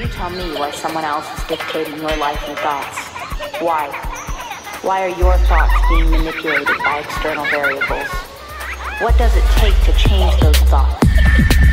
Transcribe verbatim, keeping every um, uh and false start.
you tell me why someone else is dictating your life and thoughts? Why? Why are your thoughts being manipulated by external variables? What does it take to change those thoughts?